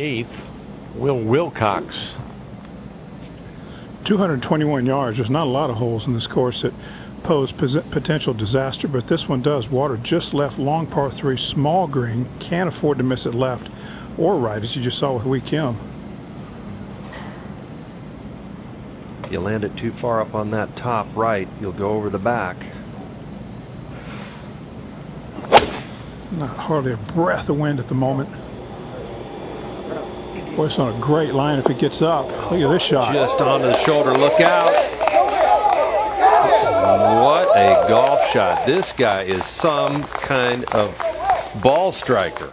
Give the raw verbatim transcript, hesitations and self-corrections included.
eighth, Will Wilcox. two hundred twenty-one yards. There's not a lot of holes in this course that pose potential disaster, but this one does. Water just left, long par three, small green. Can't afford to miss it left or right, as you just saw with Wee Kim. If you land it too far up on that top right, you'll go over the back. Not hardly a breath of wind at the moment. Boy, it's on a great line if it gets up. Look at this shot. Just onto the shoulder. Look out. What a golf shot. This guy is some kind of ball striker.